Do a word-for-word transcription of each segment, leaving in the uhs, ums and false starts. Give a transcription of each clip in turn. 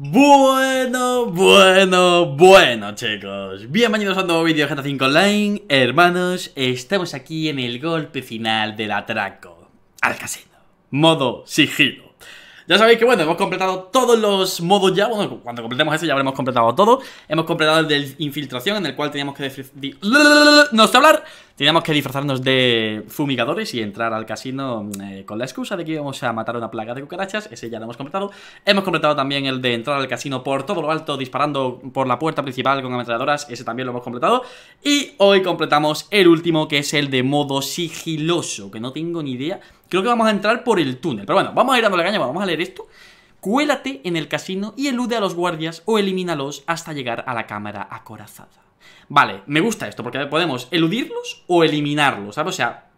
Bueno, bueno, bueno chicos, bienvenidos a un nuevo vídeo de G T A cinco Online. Hermanos, estamos aquí en el golpe final del atraco al casino, modo sigilo. Ya sabéis que, bueno, hemos completado todos los modos ya. Bueno, cuando completemos eso ya habremos completado todo. Hemos completado el de infiltración, en el cual teníamos que... No sé hablar. Teníamos que disfrazarnos de fumigadores y entrar al casino eh, con la excusa de que íbamos a matar una plaga de cucarachas. Ese ya lo hemos completado. Hemos completado también el de entrar al casino por todo lo alto, disparando por la puerta principal con ametralladoras. Ese también lo hemos completado. Y hoy completamos el último, que es el de modo sigiloso, que no tengo ni idea. Creo que vamos a entrar por el túnel, pero bueno, vamos a ir dándole caña, vamos a leer esto. Cuélate en el casino y elude a los guardias o elimínalos hasta llegar a la cámara acorazada. Vale, me gusta esto porque podemos eludirlos o eliminarlos, ¿sabes? O sea,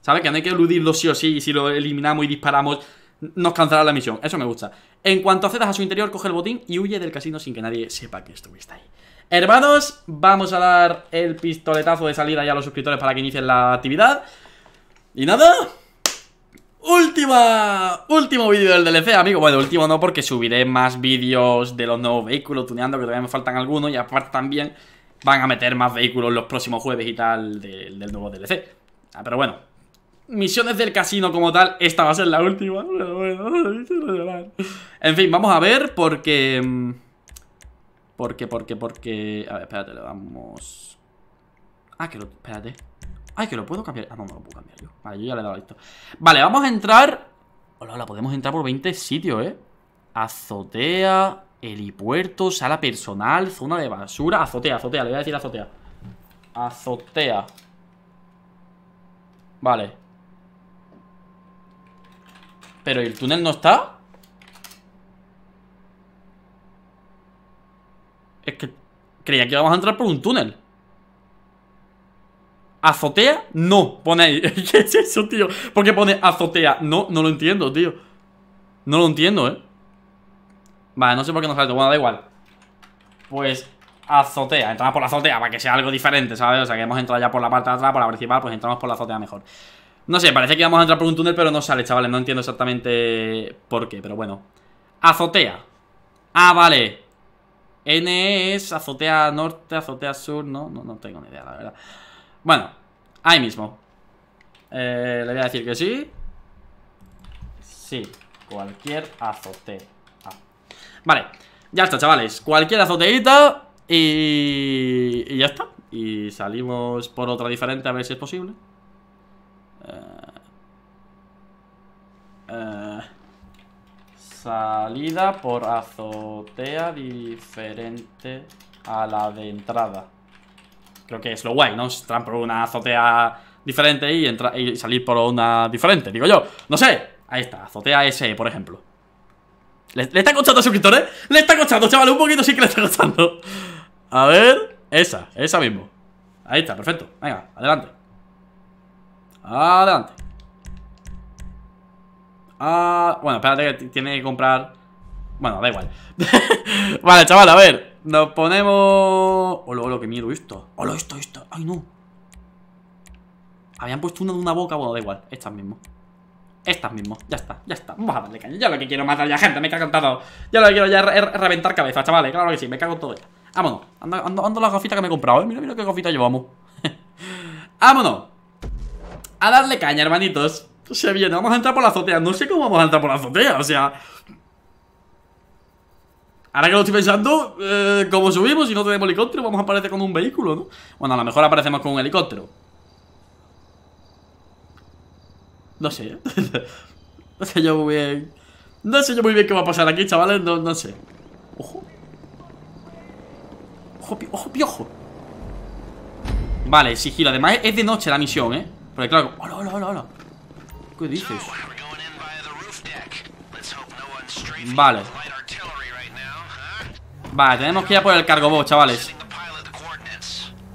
¿sabes? Que no hay que eludirlos sí o sí, y si lo eliminamos y disparamos nos cancelará la misión, eso me gusta. En cuanto accedas a su interior, coge el botín y huye del casino sin que nadie sepa que estuviste ahí. Hermanos, vamos a dar el pistoletazo de salida ya a los suscriptores para que inicien la actividad. Y nada... Última, último vídeo del D L C, amigo. Bueno, último no, porque subiré más vídeos de los nuevos vehículos tuneando, que todavía me faltan algunos. Y aparte también van a meter más vehículos los próximos jueves y tal de, del nuevo D L C. Ah, pero bueno, misiones del casino como tal, esta va a ser la última. En fin, vamos a ver porque... Porque, porque, porque... A ver, espérate, le damos... Ah, que lo... Espérate. Ay, que lo puedo cambiar. Ah, no, no lo puedo cambiar yo. Vale, yo ya le he dado esto. Vale, vamos a entrar. Hola, hola, podemos entrar por veinte sitios, eh. Azotea, helipuerto, sala personal, zona de basura. Azotea, azotea, le voy a decir azotea. Azotea. Vale. Pero el túnel no está. Es que creía que íbamos a entrar por un túnel. ¿Azotea? No, pone ahí. ¿Qué es eso, tío? ¿Por qué pone azotea? No, no lo entiendo, tío. No lo entiendo, eh. Vale, no sé por qué no salto. Bueno, da igual. Pues azotea, entramos por la azotea para que sea algo diferente, ¿sabes? O sea, que hemos entrado ya por la parte de atrás, por la principal, pues entramos por la azotea mejor. No sé, parece que vamos a entrar por un túnel, pero no sale, chavales. No entiendo exactamente por qué, pero bueno. Azotea. Ah, vale. N es azotea norte, azotea sur. No, no, no tengo ni idea, la verdad. Bueno, ahí mismo. eh, Le voy a decir que sí. Sí, cualquier azotea. ah. Vale, ya está, chavales. Cualquier azoteita y... y ya está. Y salimos por otra diferente, a ver si es posible. eh... Eh... Salida por azotea diferente a la de entrada. Creo que es lo guay, ¿no? Entrar por una azotea diferente y, entra y salir por una diferente, digo yo. No sé. Ahí está, azotea S E, por ejemplo. ¿Le, le está costando a suscriptores? Le está costando, chaval, un poquito sí que le está costando. A ver, esa, esa mismo. Ahí está, perfecto. Venga, adelante. Adelante. Ah, bueno, espérate que tiene que comprar... Bueno, da igual. Vale, chaval, a ver. Nos ponemos... Hola, hola, qué miedo esto. Hola, esto, esto. Ay, no. Habían puesto una de una boca. Bueno, da igual. Estas mismo. Estas mismo. Ya está, ya está. Vamos a darle caña. Ya lo que quiero matar ya, gente. Me cago en todo. Ya lo que quiero ya re reventar cabeza, chavales. Claro que sí. Me cago en todo ya. Vámonos. Ando, ando, ando las gafitas que me he comprado, ¿eh? Mira, mira qué gafitas llevamos. Vámonos. A darle caña, hermanitos. Se viene. Vamos a entrar por la azotea. No sé cómo vamos a entrar por la azotea. O sea... Ahora que lo estoy pensando, eh, como subimos y no tenemos helicóptero, vamos a aparecer con un vehículo, ¿no? Bueno, a lo mejor aparecemos con un helicóptero. No sé, ¿eh? No sé yo muy bien. No sé yo muy bien qué va a pasar aquí, chavales. No, no sé. Ojo. Ojo, ojo, piojo. Vale, sigilo. Además es de noche la misión, ¿eh? Porque claro, hola, hola, hola, hola. ¿Qué dices? Vale. Vale, tenemos que ir a por el cargobot, chavales.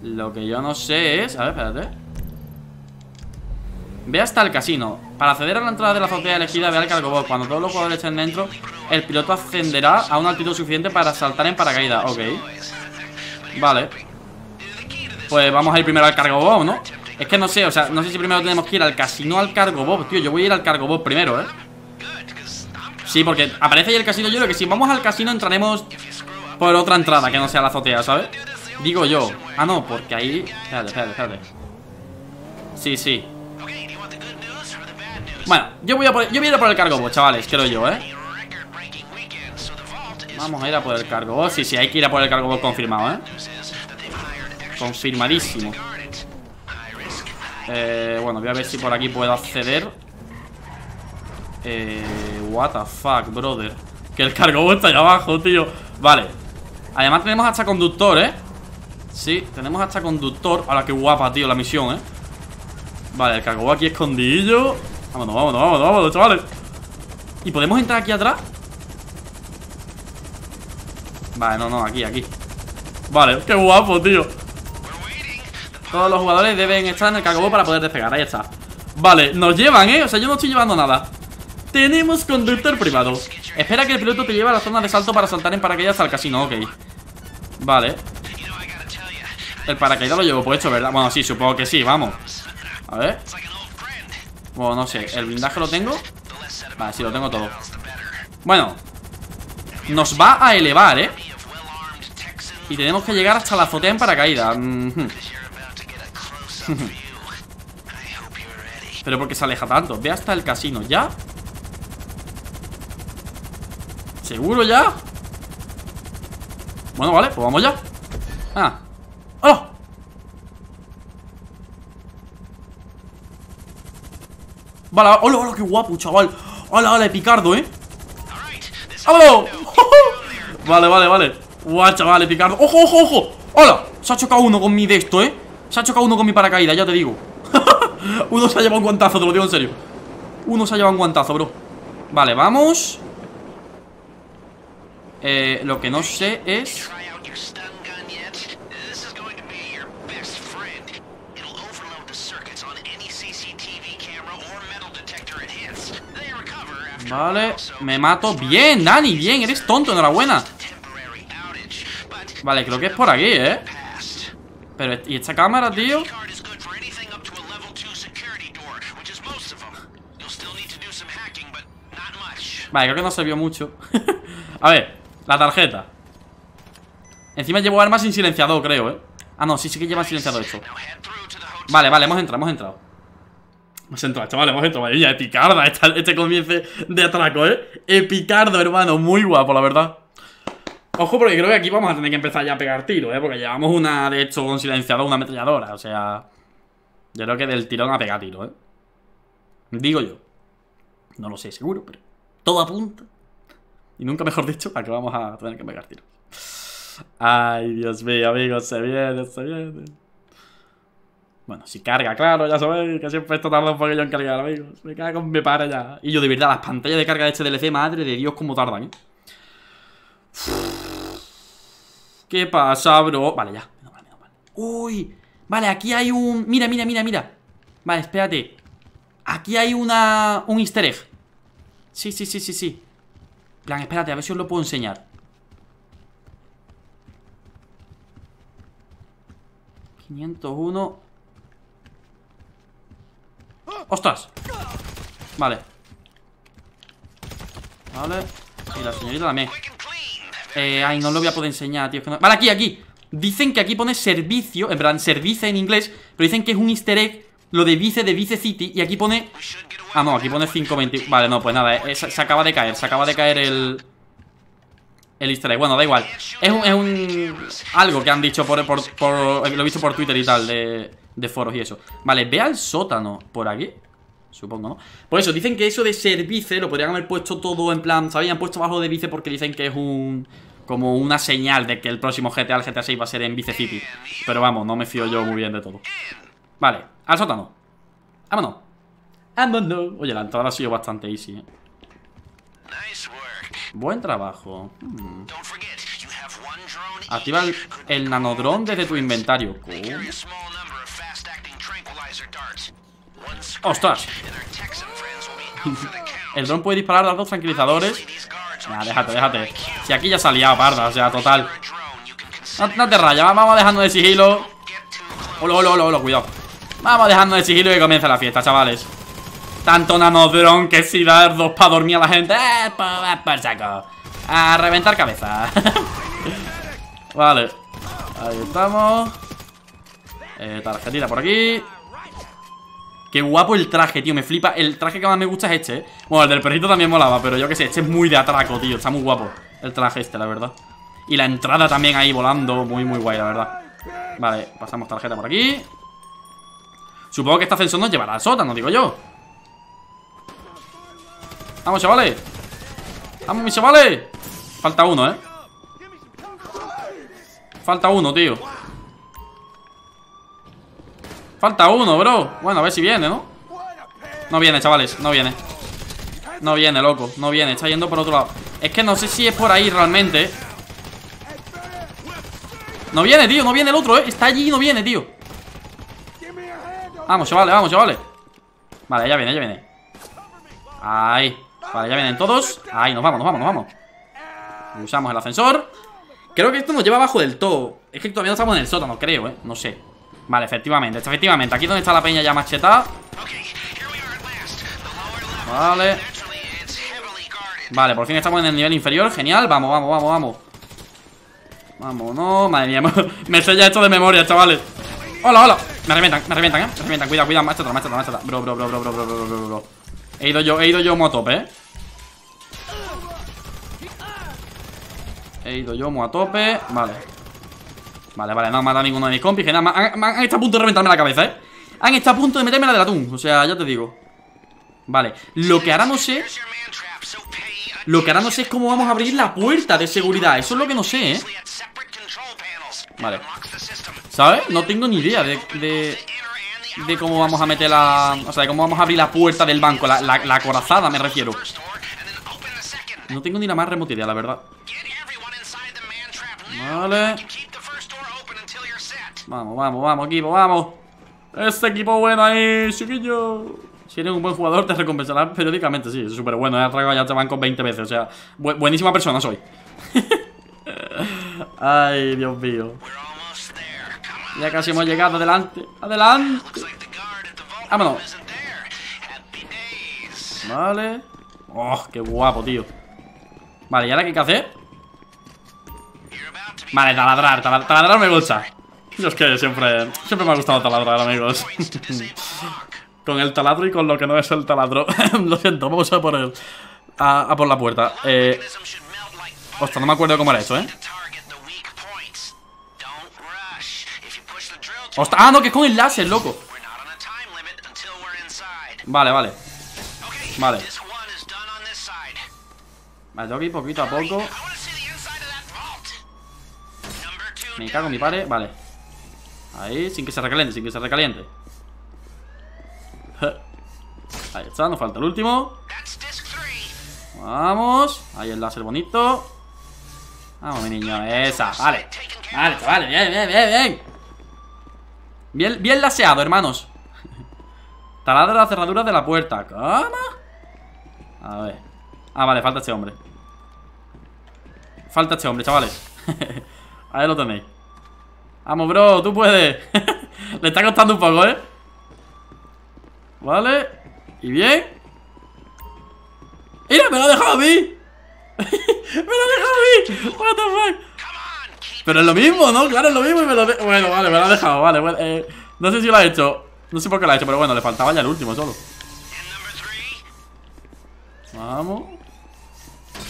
Lo que yo no sé es... A ver, espérate. Ve hasta el casino. Para acceder a la entrada de la azotea elegida, ve al cargobot. Cuando todos los jugadores estén dentro, el piloto ascenderá a una altitud suficiente para saltar en paracaídas. Ok. Vale. Pues vamos a ir primero al cargobot, ¿no? Es que no sé, o sea, no sé si primero tenemos que ir al casino al cargobot. Tío, yo voy a ir al cargobot primero, ¿eh? O Sí, porque aparece ahí el casino. Yo creo que si vamos al casino entraremos por otra entrada que no sea la azotea, ¿sabes? Digo yo. Ah, no, porque ahí... Espérate, espérate, espérate. Sí, sí. Bueno, yo voy a por, yo voy a ir a por el cargo, chavales, creo yo, ¿eh? Vamos a ir a por el cargo. Sí, sí, hay que ir a por el cargo confirmado, ¿eh? Confirmadísimo. Eh, bueno, voy a ver si por aquí puedo acceder. Eh, what the fuck, brother. Que el cargo está allá abajo, tío. Vale. Además tenemos hasta conductor, ¿eh? Sí, tenemos hasta conductor. Ahora, qué guapa, tío, la misión, ¿eh? Vale, el cargo aquí escondidillo. Vámonos, vámonos, vámonos, vámonos, chavales. ¿Y podemos entrar aquí atrás? Vale, no, no, aquí, aquí. Vale, qué guapo, tío. Todos los jugadores deben estar en el cargo para poder despegar, ahí está. Vale, nos llevan, eh, o sea, yo no estoy llevando nada. Tenemos conductor privado. Espera que el piloto te lleve a la zona de salto para saltar en paracaídas al casino, ok. Vale. El paracaídas lo llevo puesto, ¿verdad? Bueno, sí, supongo que sí, vamos. A ver. Bueno, no sé, el blindaje lo tengo. Vale, sí, lo tengo todo. Bueno. Nos va a elevar, ¿eh? Y tenemos que llegar hasta la azotea en paracaídas. Mm-hmm. Pero porque se aleja tanto. Ve hasta el casino, ¿ya? ¿Seguro ya? Bueno, vale, pues vamos ya. Ah. ¡Oh! Vale, hola, hola, qué guapo, chaval. Hola, hola, Picardo, ¿eh? ¡Vámonos! Vale, vale, vale. Guau, chavales, Picardo. ¡Ojo, ojo, ojo! ¡Hola! Se ha chocado uno con mi de esto, ¿eh? Se ha chocado uno con mi paracaídas, ya te digo. Uno se ha llevado un guantazo, te lo digo en serio. Uno se ha llevado un guantazo, bro. Vale, vamos. Eh, lo que no sé es... Vale, me mato. Bien, Dani, bien, eres tonto, enhorabuena. Vale, creo que es por aquí, ¿eh? Pero, ¿y esta cámara, tío? Vale, creo que no se vio mucho. A ver, la tarjeta. Encima llevo armas sin silenciador, creo, ¿eh? Ah, no, sí, sí que lleva silenciador esto. Vale, vale, hemos entrado, hemos entrado. Hemos entrado, chavales, hemos entrado. Vaya, epicarda, este, este comienzo de atraco, ¿eh? Epicardo, hermano, muy guapo, la verdad. Ojo, porque creo que aquí vamos a tener que empezar ya a pegar tiros, ¿eh? Porque llevamos una, de hecho, con silenciador, una ametralladora, o sea... Yo creo que del tirón a pegar tiro, ¿eh? Digo yo. No lo sé seguro, pero... Todo apunta. Y nunca mejor dicho, a que vamos a tener que pegar tiros. Ay, Dios mío, amigos, se viene, se viene. Bueno, si carga, claro, ya sabéis que siempre esto tarda un poquillo en cargar, amigos. Me cago en mi para ya. Y yo, de verdad, las pantallas de carga de este D L C, madre de Dios, cómo tardan, ¿eh? ¿Qué pasa, bro? Vale, ya. No, vale, no, vale. Uy, vale, aquí hay un... Mira, mira, mira, mira. Vale, espérate. Aquí hay una... un easter egg. Sí, sí, sí, sí, sí. Plan, espérate, a ver si os lo puedo enseñar. quinientos uno. ¡Ostras! Vale. Vale. Y la señorita también. Eh, ay, no lo voy a poder enseñar, tío. Es que no... Vale, aquí, aquí. Dicen que aquí pone servicio, en plan, service en inglés, pero dicen que es un easter egg, lo de Vice, de Vice City, y aquí pone... Ah, no, aquí pone cinco veintiuno. Vale, no, pues nada, eh, se, se acaba de caer, se acaba de caer el... El easter egg, bueno, da igual. Es un... Es un algo que han dicho por, por, por... Lo he visto por Twitter y tal, de, de foros y eso. Vale, ve al sótano por aquí. Supongo, ¿no? Por eso, dicen que eso de service lo podrían haber puesto todo en plan, ¿sabéis? Han puesto abajo de Vice porque dicen que es un... Como una señal de que el próximo G T A, el G T A seis, va a ser en Vice City. Pero vamos, no me fío yo muy bien de todo. Vale, al sótano. Vámonos. Vámonos. Oye, la entrada ha sido bastante easy, ¿eh? Buen trabajo. hmm. Activa el, el nanodrón desde tu inventario. oh. ¡Ostras! El dron puede disparar dardos tranquilizadores. Nah, déjate, déjate. Si aquí ya salía parda, o sea, total. No, no te rayas, vamos dejando de sigilo. Hola, hola, hola, hola, cuidado. Vamos dejando de sigilo y que comienza la fiesta, chavales. Tanto nanobrón que si dardos para dormir a la gente. ¡Eh, pa, pa, saco! A reventar cabeza. Vale. Ahí estamos. Eh, tarjetita por aquí. Qué guapo el traje, tío, me flipa. El traje que más me gusta es este, ¿eh? Bueno, el del perrito también molaba, pero yo qué sé, este es muy de atraco, tío. Está muy guapo el traje este, la verdad. Y la entrada también ahí volando, muy, muy guay, la verdad. Vale, pasamos tarjeta por aquí. Supongo que este ascensor nos llevará al sótano, digo yo. Vamos, chavales. Vamos, mis chavales. Falta uno, ¿eh? Falta uno, tío. Falta uno, bro. Bueno, a ver si viene, ¿no? No viene, chavales, no viene. No viene, loco, no viene. Está yendo por otro lado. Es que no sé si es por ahí realmente. No viene, tío, no viene el otro, ¿eh? Está allí y no viene, tío. Vamos, chavales, vamos, chavales. Vale, ya viene, ya viene. Ahí. Vale, ya vienen todos. Ahí, nos vamos, nos vamos, nos vamos. Usamos el ascensor. Creo que esto nos lleva abajo del todo. Es que todavía no estamos en el sótano, creo, ¿eh? No sé. Vale, efectivamente, efectivamente. Aquí es donde está la peña ya machetada. Vale. Vale, por fin estamos en el nivel inferior. Genial, vamos, vamos, vamos, vamos. Vamos, no, madre mía. Me sé ya esto de memoria, chavales. Hola, hola. Me reventan, me reventan, eh. Me reventan, cuidado, cuidado. Más chata, más chata, más chata. Bro, bro, bro, bro, bro, bro, bro, bro, bro. He ido yo, he ido yo, motope, eh. He ido yo mo a tope. Vale. Vale, vale, no han matado a ninguno de mis compis. Han, han, han estado a punto de reventarme la cabeza, ¿eh? Han estado a punto de meterme la del atún. O sea, ya te digo. Vale, lo que ahora no sé. Lo que ahora no sé es cómo vamos a abrir la puerta de seguridad. Eso es lo que no sé, ¿eh? Vale. ¿Sabes? No tengo ni idea de, de, de cómo vamos a meter la... O sea, de cómo vamos a abrir la puerta del banco. La, la, la acorazada, me refiero. No tengo ni la más remota idea, la verdad. Vale. Vamos, vamos, vamos, equipo, vamos. Este equipo bueno ahí, chiquillo. Si eres un buen jugador te recompensarán periódicamente. Sí, es súper bueno, ¿eh? Ya te van con veinte veces. O sea, bu buenísima persona soy. Ay, Dios mío. Ya casi hemos llegado, adelante. Adelante. Vámonos. Vale. Oh, qué guapo, tío. Vale, ¿y ahora qué hay que hacer? Vale, taladrar, taladrar, taladrar me gusta. Yo es que siempre, siempre me ha gustado taladrar, amigos. Con el taladro y con lo que no es el taladro. Lo siento, vamos a por él. A, a por la puerta. Eh... Ostras, no me acuerdo cómo era eso, ¿eh? Ostras, ah, no, que es con el láser, loco. Vale, vale. Vale. Vale, tengo que ir poquito a poco. Me cago en mi padre, vale. Ahí, sin que se recaliente, sin que se recaliente. Ahí está, nos falta el último. Vamos. Ahí el láser bonito. Vamos, mi niño, esa, vale. Vale, vale, bien, bien, bien, bien. Bien, bien laseado, hermanos. Taladra la cerradura de la puerta. ¿Cómo? A ver. Ah, vale, falta este hombre. Falta este hombre, chavales. Ahí lo tenéis. Vamos, bro, tú puedes. Le está costando un poco, ¿eh? Vale. Y bien. ¡Mira, me lo ha dejado a mí! ¡Me lo ha dejado a mí! ¡What the fuck! Pero es lo mismo, ¿no? Claro, es lo mismo y me lo de... Bueno, vale, me lo ha dejado, vale, bueno, eh, no sé si lo ha hecho. No sé por qué lo ha hecho, pero bueno, le faltaba ya el último solo. Vamos.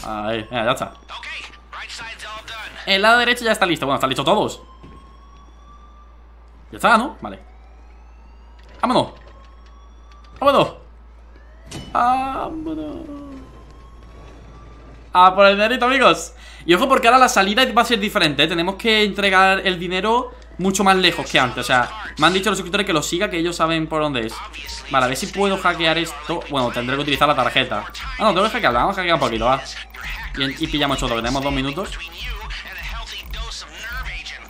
Ahí, ya está. El lado derecho ya está listo. Bueno, están listos todos. Ya está, ¿no? Vale. Vámonos. Vámonos. Vámonos. A por el dinerito, amigos. Y ojo, porque ahora la salida va a ser diferente, ¿eh? Tenemos que entregar el dinero mucho más lejos que antes. O sea, me han dicho los suscriptores que lo siga, que ellos saben por dónde es. Vale, a ver si puedo hackear esto. Bueno, tendré que utilizar la tarjeta. Ah, no, tengo que hackearla. Vamos a hackear un poquito, va. Y, y pillamos todo, que tenemos dos minutos.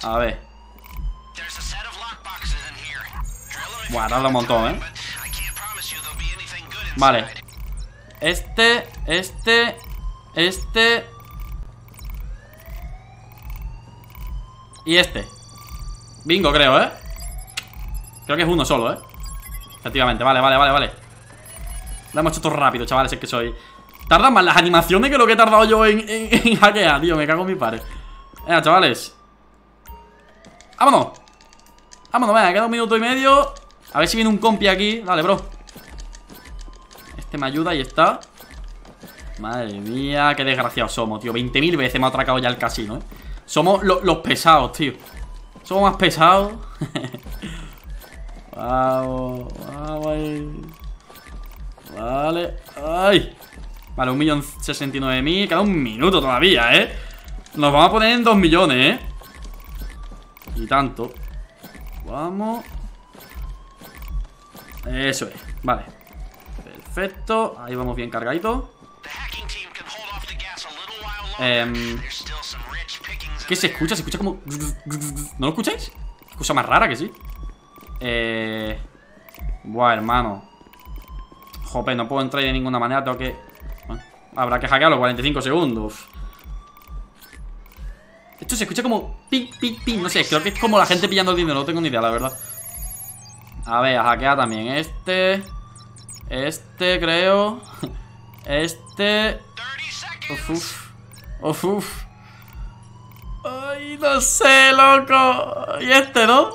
A ver. Buah, tarda un montón, ¿eh? Vale. Este, este, este. Y este. Bingo, creo, ¿eh? Creo que es uno solo, ¿eh? Efectivamente, vale, vale, vale, vale. Damos esto rápido, chavales, es que soy. Tardan más las animaciones que lo que he tardado yo en, en, en hackear, tío, me cago en mi padre. Venga, chavales. Vámonos. Vámonos, venga, queda un minuto y medio. A ver si viene un compi aquí. Dale, bro. Este me ayuda y está. Madre mía, qué desgraciados somos, tío. veinte mil veces me ha atracado ya el casino, eh. Somos lo, los pesados, tío. Somos más pesados. Vamos, vamos ahí. Vale, ay. Vale, un millón sesenta y nueve mil. Queda un minuto todavía, eh. Nos vamos a poner en dos millones, eh. Y tanto. Vamos. Eso es, vale. Perfecto, ahí vamos bien cargadito. Eh, ¿Qué se escucha? Se escucha como... ¿No lo escucháis? ¿Qué cosa más rara que sí? Eh... Buah, hermano. Jope, no puedo entrar de ninguna manera. Tengo que... Bueno, habrá que hackear los cuarenta y cinco segundos. Esto se escucha como... Ping, ping, ping. No sé, creo que es como la gente pillando el dinero. No tengo ni idea, la verdad. A ver, a hackear también este. Este, creo. Este. Uf, uf. Uf, uf. Ay, no sé, loco. Y este, ¿no?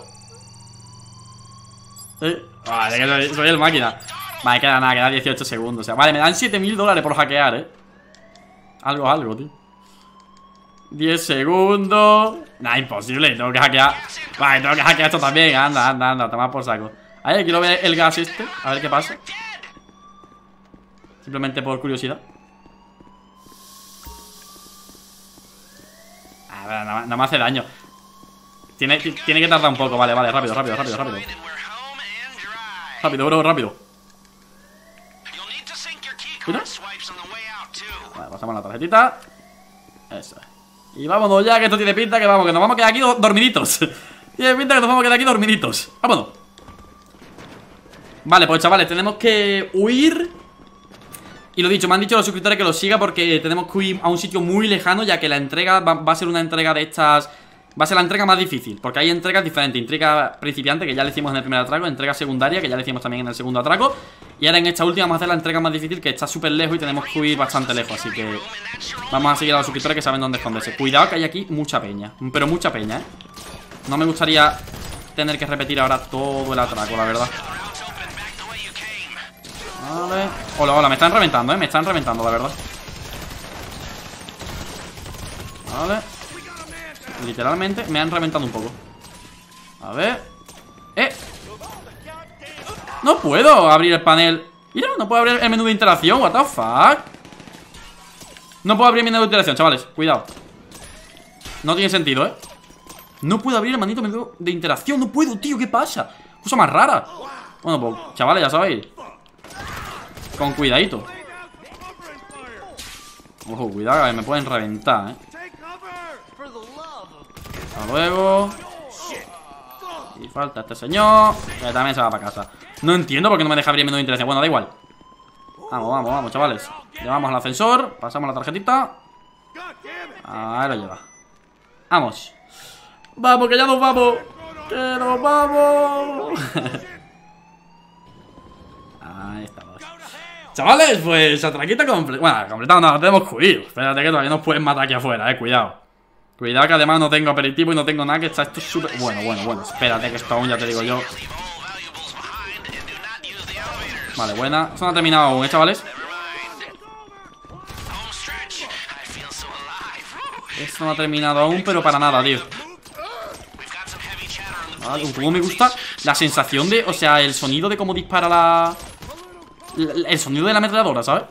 ¿Eh? Vale, que soy, soy el máquina. Vale, queda nada, queda dieciocho segundos. O sea, vale, me dan siete mil dólares por hackear, eh. Algo, algo, tío. diez segundos. Nah, imposible, tengo que hackear. Vale, tengo que hackear esto también. Anda, anda, anda, toma por saco. A ver, quiero ver el gas este, a ver qué pasa. Simplemente por curiosidad. A ver, no, no me hace daño. Tiene, tiene que tardar un poco, vale, vale, rápido, rápido, rápido, rápido. Rápido, bro, rápido. ¿Mira? Vale, pasamos la tarjetita. Eso es. Y vámonos ya, que esto tiene pinta que vamos, que nos vamos a quedar aquí dormiditos. Tiene pinta que nos vamos a quedar aquí dormiditos. Vámonos. Vale, pues chavales, tenemos que huir. Y lo dicho, me han dicho los suscriptores que los siga porque tenemos que huir a un sitio muy lejano, ya que la entrega va, va a ser una entrega de estas... Va a ser la entrega más difícil, porque hay entregas diferentes. Entrega principiante, que ya le hicimos en el primer atraco. Entrega secundaria, que ya le hicimos también en el segundo atraco. Y ahora en esta última vamos a hacer la entrega más difícil, que está súper lejos y tenemos que huir bastante lejos. Así que vamos a seguir a los suscriptores que saben dónde esconderse. Cuidado que hay aquí mucha peña, pero mucha peña, eh. No me gustaría tener que repetir ahora todo el atraco, la verdad. Vale. Hola, hola, me están reventando, eh. Me están reventando, la verdad. Vale. Literalmente me han reventado un poco. A ver. ¡Eh! No puedo abrir el panel. Mira, no puedo abrir el menú de interacción. What the fuck. No puedo abrir el menú de interacción, chavales. Cuidado. No tiene sentido, ¿eh? No puedo abrir el maldito menú de interacción. No puedo, tío. ¿Qué pasa? Cosa más rara. Bueno, pues, chavales, ya sabéis. Con cuidadito. Ojo, cuidado, que me pueden reventar, ¿eh? Hasta luego. Y falta este señor, que también se va para casa. No entiendo por qué no me deja abrir el menú de interés. Bueno, da igual. Vamos, vamos, vamos, chavales. Llevamos al ascensor, pasamos la tarjetita. Ahí lo lleva. Vamos. Vamos, que ya nos vamos. Que nos vamos. Ahí estamos. Chavales, pues atraquita completa. Bueno, completado no, tenemos que huir. Espérate que todavía nos pueden matar aquí afuera, eh, cuidado. Cuidado que además no tengo aperitivo y no tengo nada, que está esto súper... Bueno, bueno, bueno, espérate que esto aún ya te digo yo. Vale, buena. Esto no ha terminado aún, ¿eh, chavales? Esto no ha terminado aún, pero para nada, tío. Vale, como me gusta la sensación de... O sea, el sonido de cómo dispara la... El sonido de la ametralladora, ¿sabes?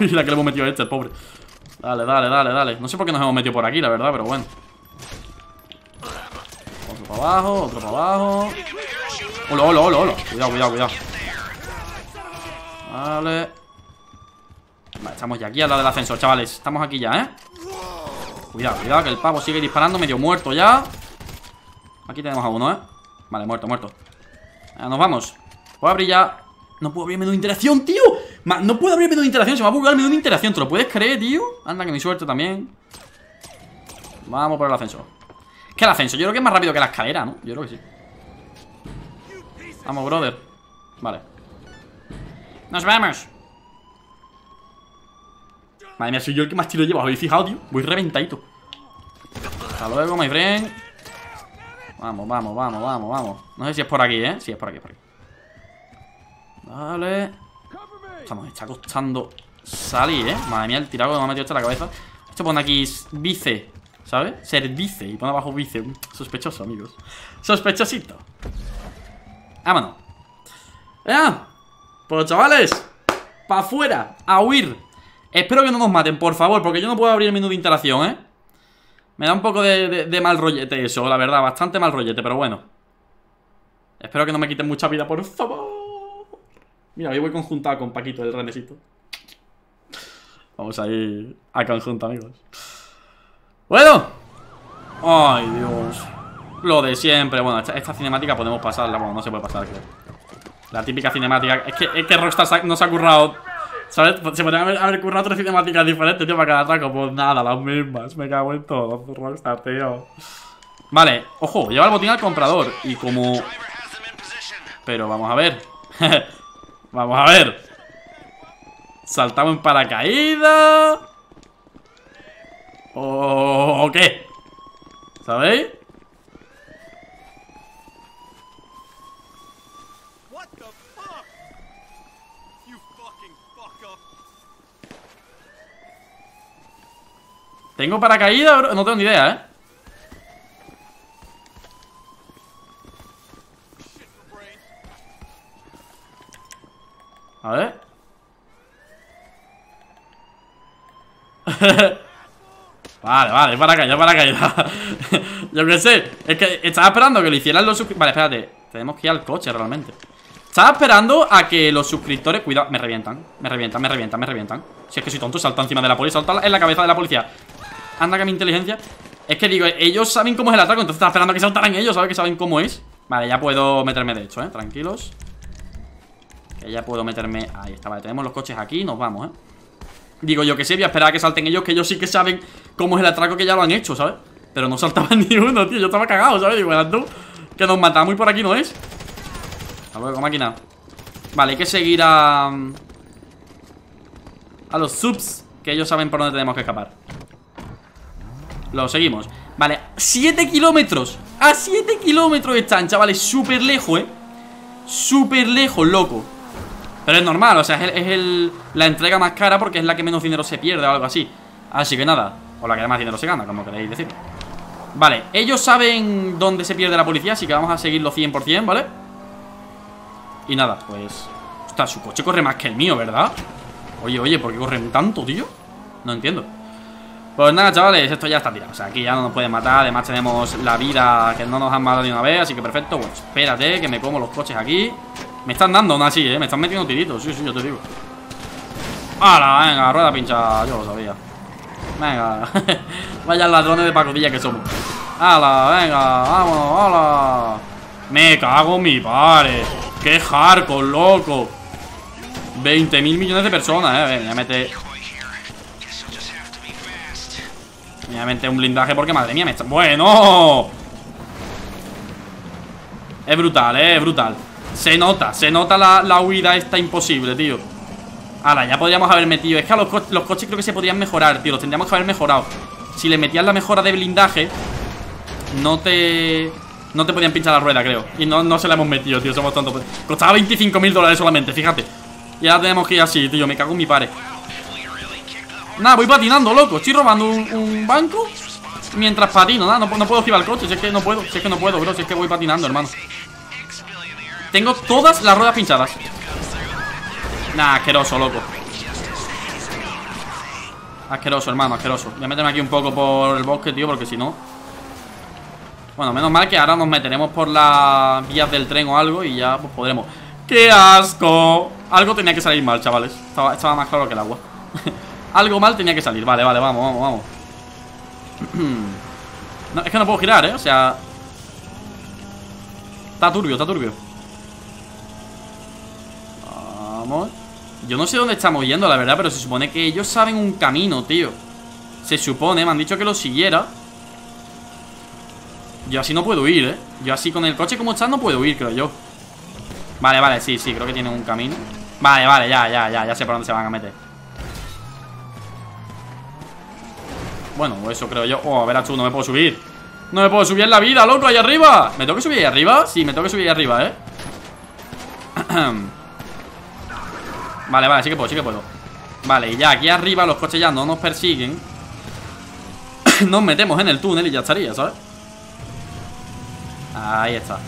La que le hemos metido a este, el pobre. Dale, dale, dale, dale. No sé por qué nos hemos metido por aquí, la verdad, pero bueno. Otro para abajo, otro para abajo. Hola, hola, hola, hola. Cuidado, cuidado, cuidado. Vale. Vale, estamos ya aquí al lado del ascensor, chavales. Estamos aquí ya, ¿eh? Cuidado, cuidado, que el pavo sigue disparando. Medio muerto ya. Aquí tenemos a uno, ¿eh? Vale, muerto, muerto. Ahora nos vamos. Puedo abrir ya. No puedo abrir el menú de interacción, tío. No puedo abrir el menú de interacción. Se me ha bugueado el menú de interacción. ¿Te lo puedes creer, tío? Anda, que mi suerte también. Vamos por el ascensor. ¿Qué el ascensor? Yo creo que es más rápido que la escalera, ¿no? Yo creo que sí. Vamos, brother. Vale. ¡Nos vamos! Madre mía, soy yo el que más tiro lleva. Os habéis fijado, tío. Voy reventadito. Hasta luego, my friend. Vamos, vamos, vamos, vamos, vamos. No sé si es por aquí, ¿eh? Sí, es por aquí, es por aquí. Vale. Estamos, está costando salir, ¿eh? Madre mía, el tiraco que me ha metido hasta la cabeza. Esto pone aquí vice, ¿sabes? Service. Y pone abajo vice. Sospechoso, amigos. Sospechosito. Vámonos. ¡Ya! Pues, chavales, para afuera, a huir. Espero que no nos maten, por favor, porque yo no puedo abrir el menú de instalación, ¿eh? Me da un poco de, de, de mal rollete eso, la verdad. Bastante mal rollete, pero bueno. Espero que no me quiten mucha vida, por favor. Mira, yo voy conjuntado con Paquito, el renecito. Vamos a ir a conjunta, amigos. Bueno. Ay, Dios. Lo de siempre. Bueno, esta, esta cinemática podemos pasarla. Bueno, no se puede pasar, creo. La típica cinemática. Es que, es que Rockstar no se ha currado... ¿Sabes? Se podrían haber, haber currado tres cinemáticas diferentes, tío, para cada atraco. Pues nada, las mismas. Me cago en todo, Rockstar, tío. Vale, ojo, lleva el botín al comprador. Y como... Pero vamos a ver. Vamos a ver. Saltamos en paracaídas. ¿O, o qué? ¿Sabéis? ¿Tengo paracaídas, bro? No tengo ni idea, ¿eh? A ver. Vale, vale, paracaídas, paracaídas. Yo qué sé. Es que estaba esperando que lo hicieran los suscriptores. Vale, espérate. Tenemos que ir al coche, realmente. Estaba esperando a que los suscriptores... Cuidado, me revientan, me revientan, me revientan, me revientan. Si es que soy tonto, salta encima de la policía. Salta en la cabeza de la policía. Anda que mi inteligencia. Es que digo, ellos saben cómo es el atraco. Entonces estaba esperando que saltaran ellos, ¿sabes? Que saben cómo es. Vale, ya puedo meterme de hecho, ¿eh? Tranquilos. Que ya puedo meterme... Ahí está, vale, tenemos los coches aquí. Nos vamos, ¿eh? Digo yo que sí, voy a esperar a que salten ellos. Que ellos sí que saben cómo es el atraco, que ya lo han hecho, ¿sabes? Pero no saltaban ni uno, tío. Yo estaba cagado, ¿sabes? Digo, tú que nos matamos y por aquí no es. Hasta luego, máquina. Vale, hay que seguir a... A los subs, que ellos saben por dónde tenemos que escapar. Lo seguimos. Vale, siete kilómetros. A siete kilómetros están, chavales. Súper lejos, eh. Súper lejos, loco. Pero es normal, o sea, es, el, es el, la entrega más cara porque es la que menos dinero se pierde o algo así. Así que nada. O la que más dinero se gana, como queréis decir. Vale, ellos saben dónde se pierde la policía, así que vamos a seguirlo cien por cien, ¿vale? Y nada, pues... Ostras, su coche corre más que el mío, ¿verdad? Oye, oye, ¿por qué corren tanto, tío? No entiendo. Pues nada, chavales, esto ya está tirado. O sea, aquí ya no nos pueden matar. Además tenemos la vida que no nos han matado ni una vez. Así que perfecto. Bueno, espérate que me como los coches aquí. Me están dando aún así, ¿eh? Me están metiendo tiritos. Sí, sí, yo te digo. ¡Hala! Venga, rueda pincha. Yo lo sabía. Venga. Vaya ladrones de pacotilla que somos. ¡Hala! Venga. ¡Vámonos! ¡Hala! Me cago en mi padre. ¡Qué hardcore, loco! veinte mil millones de personas, eh. Me voy a meter. Me voy a meter un blindaje porque madre mía me está. ¡Bueno! Es brutal, eh. Es brutal. Se nota, se nota la, la huida esta imposible, tío. Ahora, ya podríamos haber metido. Es que a los, co los coches creo que se podrían mejorar, tío. Los tendríamos que haber mejorado. Si le metías la mejora de blindaje, no te. No te podían pinchar la rueda, creo. Y no, no se la hemos metido, tío. Somos tontos. Costaba veinticinco mil dólares solamente, fíjate. Y ahora tenemos que ir así, tío. Me cago en mi padre. Nada, voy patinando, loco. Estoy robando un, un banco mientras patino. Nada, no, no puedo esquivar el coche. Si es que no puedo. Si es que no puedo, bro. Si es que voy patinando, hermano. Tengo todas las ruedas pinchadas. Nah, asqueroso, loco. Asqueroso, hermano, asqueroso. Voy a meterme aquí un poco por el bosque, tío, porque si no... Bueno, menos mal que ahora nos meteremos por las vías del tren o algo y ya pues podremos... ¡Qué asco! Algo tenía que salir mal, chavales. Estaba, estaba más claro que el agua. Algo mal tenía que salir. Vale, vale, vamos, vamos, vamos. No, es que no puedo girar, ¿eh? O sea... Está turbio, está turbio. Vamos. Yo no sé dónde estamos yendo, la verdad, pero se supone que ellos saben un camino, tío. Se supone, me han dicho que lo siguiera. Yo así no puedo ir, ¿eh? Yo así con el coche como está no puedo ir, creo yo. Vale, vale, sí, sí, creo que tienen un camino. Vale, vale, ya, ya, ya, ya sé por dónde se van a meter. Bueno, eso creo yo. Oh, verás tú, no me puedo subir. No me puedo subir en la vida, loco, allá arriba. ¿Me tengo que subir ahí arriba? Sí, me tengo que subir ahí arriba, eh. Vale, vale, sí que puedo, sí que puedo. Vale, y ya aquí arriba los coches ya no nos persiguen. Nos metemos en el túnel y ya estaría, ¿sabes? Ahí está.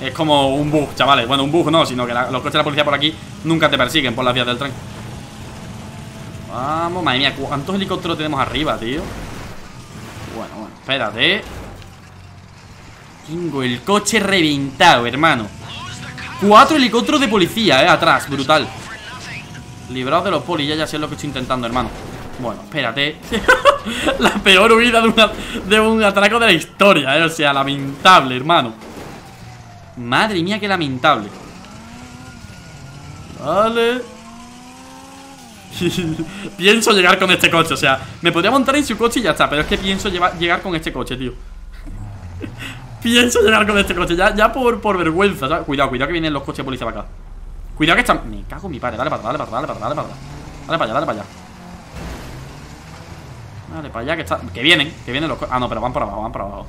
Es como un bug, chavales. Bueno, un bug no, sino que la, los coches de la policía por aquí nunca te persiguen por las vías del tren. Vamos, madre mía, ¿cuántos helicópteros tenemos arriba, tío? Bueno, bueno, espérate. Tengo el coche reventado, hermano. Cuatro helicópteros de policía, eh, atrás, brutal. Librados de los polis, ya, ya sé lo que estoy intentando, hermano. Bueno, espérate. La peor huida de, una, de un atraco de la historia, eh. O sea, lamentable, hermano. Madre mía, qué lamentable. Vale. Pienso llegar con este coche, o sea, me podría montar en su coche y ya está. Pero es que pienso llevar, llegar con este coche, tío. Pienso llegar con este coche, ya, ya por, por vergüenza, ¿sabes? Cuidado, cuidado que vienen los coches de policía para acá. Cuidado que están... Me cago en mi padre, dale para atrás, dale para atrás, dale para atrás. Dale para allá, dale para allá. Dale para allá que está... Que vienen, que vienen los coches... Ah, no, pero van para abajo, van para abajo.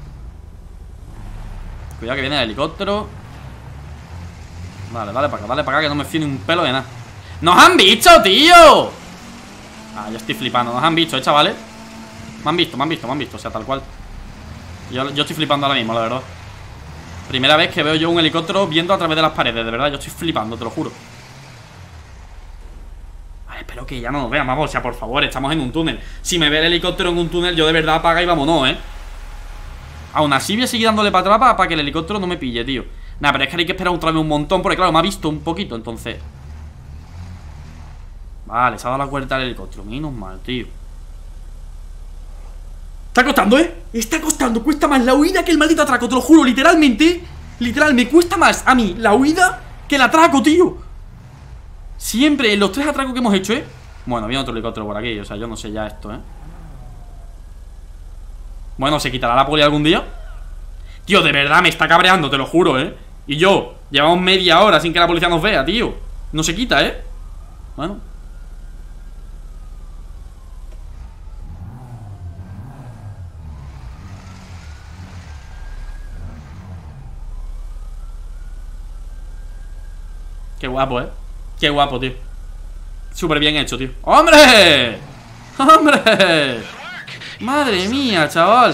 Cuidado que viene el helicóptero. Dale, dale para acá, dale para acá que no me fío ni un pelo de nada. ¡Nos han visto, tío! Ah, yo estoy flipando. Nos han visto, eh, chavales. Me han visto, me han visto, me han visto. O sea, tal cual. Yo, yo estoy flipando ahora mismo, la verdad. Primera vez que veo yo un helicóptero viendo a través de las paredes. De verdad, yo estoy flipando, te lo juro. Vale, espero que ya no nos vean, vamos. O sea, por favor, estamos en un túnel. Si me ve el helicóptero en un túnel, yo de verdad apaga y vámonos, eh. Aún así voy a seguir dándole para atrás para que el helicóptero no me pille, tío. Nah, pero es que hay que esperar otra vez un montón. Porque claro, me ha visto un poquito, entonces... Vale, se ha dado la vuelta al helicóptero. Menos mal, tío. Está costando, ¿eh? Está costando. Cuesta más la huida que el maldito atraco. Te lo juro, literalmente. Literal, me cuesta más a mí la huida que el atraco, tío. Siempre en los tres atracos que hemos hecho, ¿eh? Bueno, viene otro helicóptero por aquí. O sea, yo no sé ya esto, ¿eh? Bueno, ¿se quitará la poli algún día? Tío, de verdad, me está cabreando, te lo juro, ¿eh? Y yo, llevamos media hora sin que la policía nos vea, tío. No se quita, ¿eh? Bueno... Qué guapo, eh. Qué guapo, tío. Súper bien hecho, tío. ¡Hombre! ¡Hombre! Madre mía, chaval.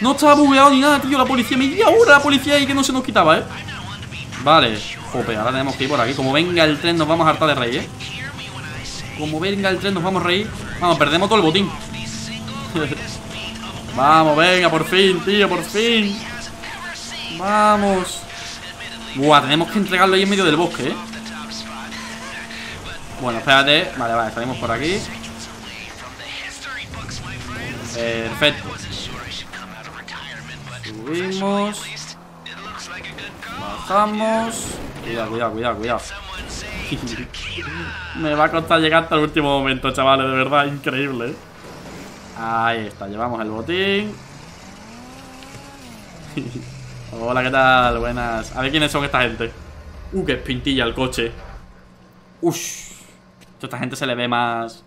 No estaba bugueado ni nada, tío. La policía, media hora la policía ahí que no se nos quitaba, eh. Vale. Jope, ahora tenemos que ir por aquí. Como venga el tren nos vamos a hartar de reír, eh. Como venga el tren nos vamos a reír. Vamos, perdemos todo el botín. Vamos, venga, por fin, tío, por fin. Vamos. Buah, tenemos que entregarlo ahí en medio del bosque, ¿eh? Bueno, espérate. Vale, vale, salimos por aquí. Perfecto. Subimos. Bajamos. Cuidado, cuidado, cuidado, cuidado. Me va a costar llegar hasta el último momento, chavales. De verdad, increíble, ¿eh? Ahí está, llevamos el botín. Hola, ¿qué tal? Buenas. A ver quiénes son esta gente. Uh, qué espintilla el coche. Ush. A esta gente se le ve más.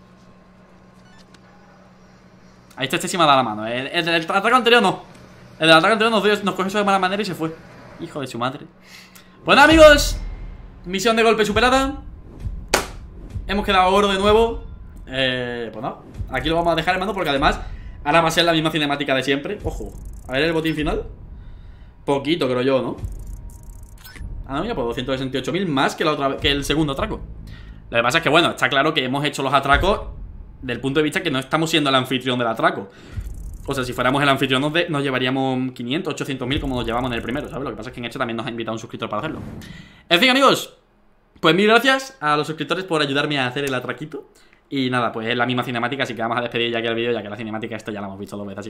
Ahí está, este sí me ha dado la mano. El, el, el atraco anterior no. El del atraco anterior nos, dio, nos cogió eso de mala manera y se fue. Hijo de su madre. Bueno, amigos, misión de golpe superada. Hemos quedado oro de nuevo. Eh, pues no. Aquí lo vamos a dejar, hermano, porque además ahora va a ser la misma cinemática de siempre. Ojo. A ver el botín final. Poquito, creo yo, ¿no? Ah, no, mira, pues doscientos sesenta y ocho mil más que, la otra, que el segundo atraco. Lo que pasa es que, bueno, está claro que hemos hecho los atracos del punto de vista que no estamos siendo el anfitrión del atraco. O sea, si fuéramos el anfitrión nos, de, nos llevaríamos quinientos, ochocientos mil como nos llevamos en el primero, ¿sabes? Lo que pasa es que en este también nos ha invitado un suscriptor para hacerlo. En fin, amigos, pues mil gracias a los suscriptores por ayudarme a hacer el atraquito. Y nada, pues es la misma cinemática, así que vamos a despedir ya aquí el vídeo, ya que la cinemática esta ya la hemos visto dos veces. Así